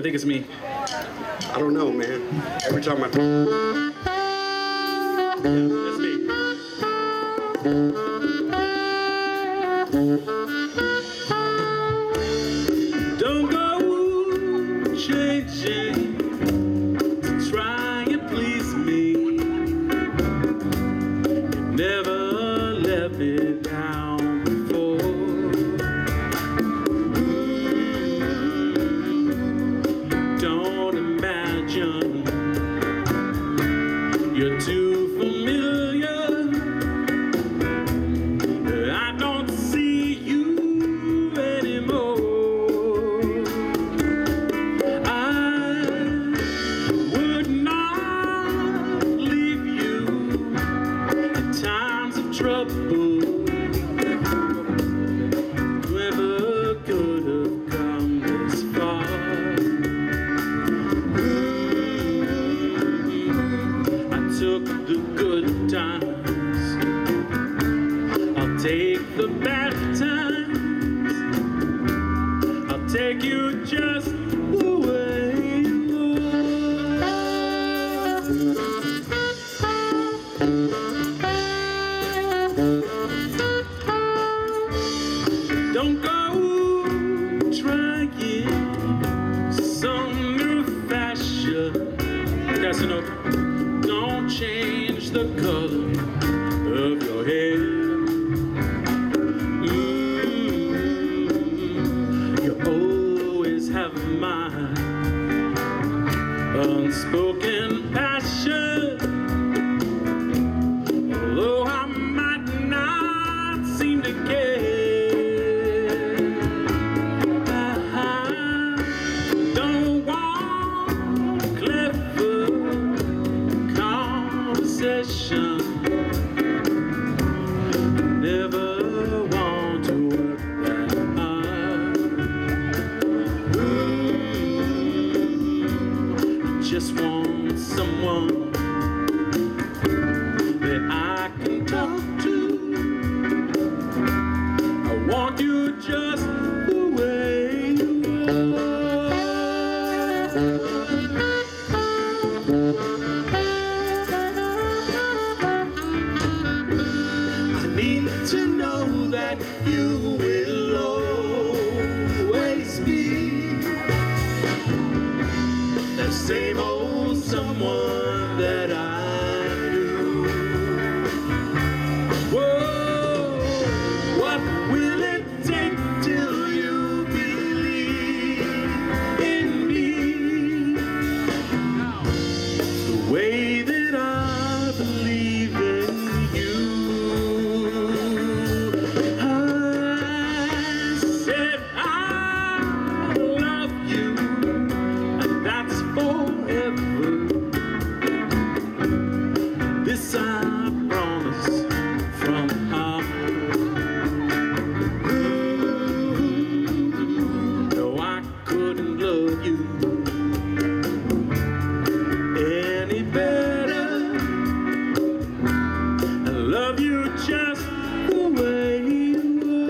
I think it's me. I don't know, man. Every time I... Yeah, that's me. You're too familiar, I don't see you anymore. I would not leave you in times of trouble. Never could have come this far. The good times, I'll take the bad times, I'll take you just the way you are. Change the color of your hair. You always have my unspoken passion, although I might not seem to care. I don't want clever session. Never want to work that hard. I just want someone that I can talk to. I want you just the way you are. To know that you will always be that same old someone that I knew. Whoa, what will it take till you believe in me the way that I believe in you? This I promise from heart. No, I couldn't love you any better. I love you just the way you are.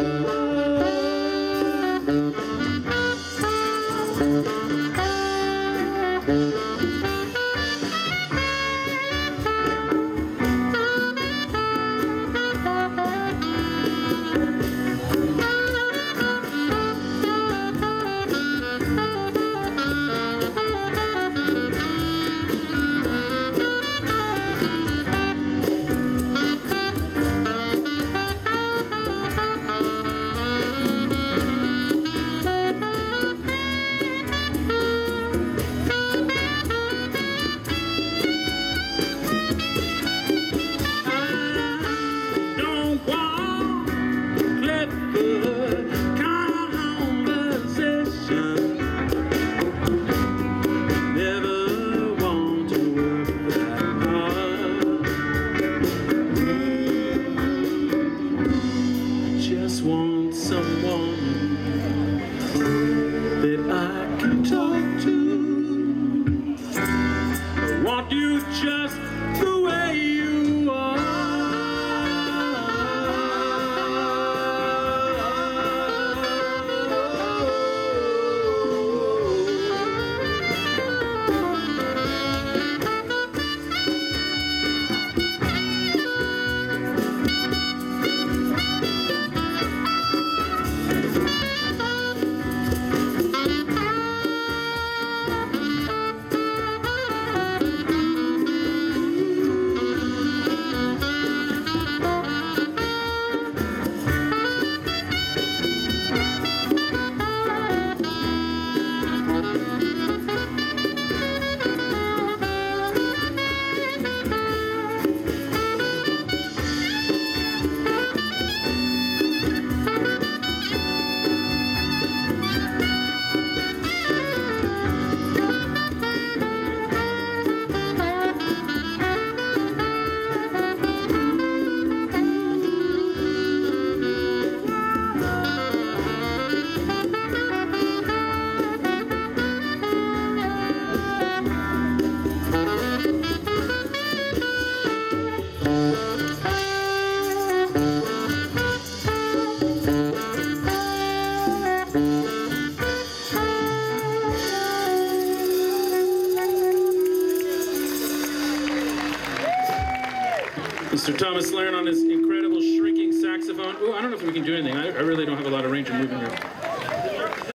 Want someone that I can talk to. I want you just the way you are. Mr. Thomas Laren on his incredible shrinking saxophone. Ooh, I don't know if we can do anything. I really don't have a lot of range of movement here.